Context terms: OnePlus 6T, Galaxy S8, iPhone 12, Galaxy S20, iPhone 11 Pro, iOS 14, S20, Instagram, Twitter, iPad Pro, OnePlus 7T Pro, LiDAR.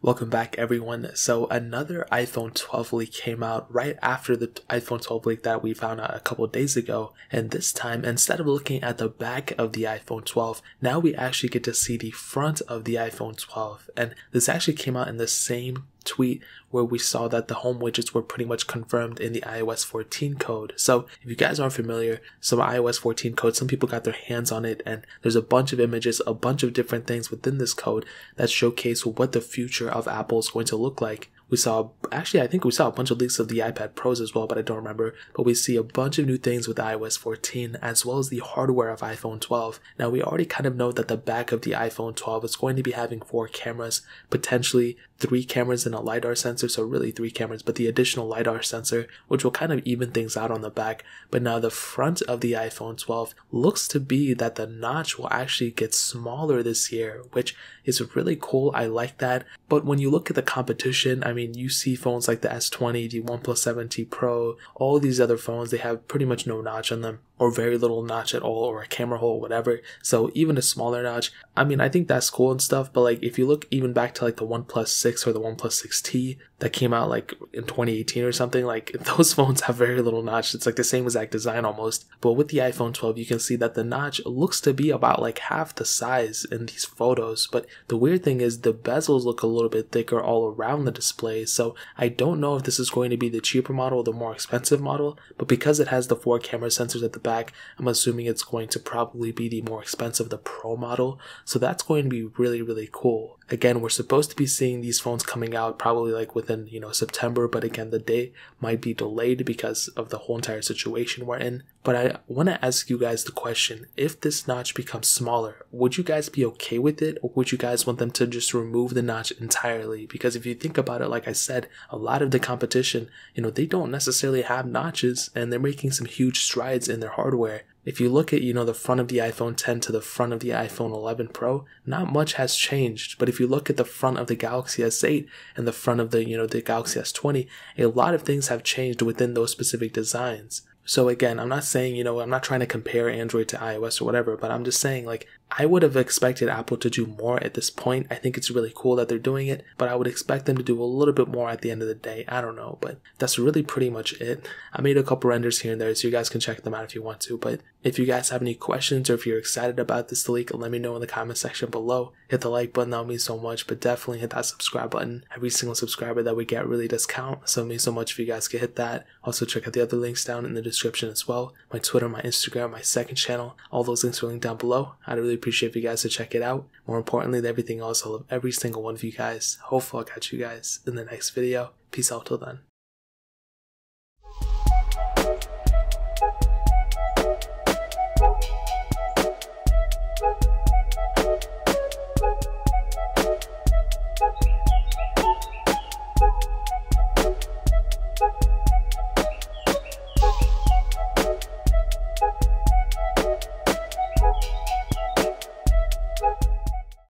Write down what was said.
Welcome back, everyone. So another iPhone 12 leak came out right after the iPhone 12 leak that we found out a couple days ago, and this time, instead of looking at the back of the iPhone 12, now we actually get to see the front of the iPhone 12, and this actually came out in the same tweet where we saw that the home widgets were pretty much confirmed in the iOS 14 code. So if you guys aren't familiar, some iOS 14 code, some people got their hands on it, and there's a bunch of images, a bunch of different things within this code that showcase what the future of Apple is going to look like. We saw, actually, I think we saw a bunch of leaks of the iPad Pros as well, but I don't remember. But we see a bunch of new things with iOS 14, as well as the hardware of iPhone 12. Now, we already kind of know that the back of the iPhone 12 is going to be having 4 cameras, potentially 3 cameras and a LiDAR sensor, so really 3 cameras, but the additional LiDAR sensor, which will kind of even things out on the back. But now the front of the iPhone 12 looks to be that the notch will actually get smaller this year, which is really cool. I like that. But when you look at the competition, I mean, you see phones like the S20, the OnePlus 7T Pro, all these other phones, they have pretty much no notch on them, or very little notch at all, or a camera hole, whatever. So even a smaller notch, I mean, I think that's cool and stuff, but like if you look even back to like the OnePlus 6 or the OnePlus 6T that came out like in 2018 or something, like those phones have very little notch. It's like the same exact design almost. But with the iPhone 12, you can see that the notch looks to be about like half the size in these photos. But the weird thing is the bezels look a little bit thicker all around the display. So I don't know if this is going to be the cheaper model or the more expensive model, but because it has the 4 camera sensors at the back, I'm assuming it's going to probably be the more expensive, the Pro model. So that's going to be really, really cool. Again, we're supposed to be seeing these phones coming out probably like within, you know, September, but again, the date might be delayed because of the whole entire situation we're in. But I want to ask you guys the question, if this notch becomes smaller, would you guys be okay with it, or would you guys want them to just remove the notch entirely? Because if you think about it, like I said, a lot of the competition, you know, they don't necessarily have notches, and they're making some huge strides in their hardware. If you look at, you know, the front of the iPhone 10 to the front of the iPhone 11 Pro, not much has changed. But if you look at the front of the Galaxy S8 and the front of the, you know, the Galaxy S20, a lot of things have changed within those specific designs. So again, I'm not saying, you know, I'm not trying to compare Android to iOS or whatever, but I'm just saying, like, I would have expected Apple to do more at this point. I think it's really cool that they're doing it, but I would expect them to do a little bit more at the end of the day. I don't know, but that's really pretty much it. I made a couple renders here and there, so you guys can check them out if you want to. But if you guys have any questions, or if you're excited about this leak, let me know in the comment section below. Hit the like button, that would mean so much, but definitely hit that subscribe button. Every single subscriber that we get really does count, so it means so much if you guys could hit that. Also check out the other links down in the description as well, my Twitter, my Instagram, my second channel, all those links are linked down below. I'd really appreciate if you guys to check it out. More importantly than everything else, I love every single one of you guys. Hopefully I'll catch you guys in the next video. Peace out till then.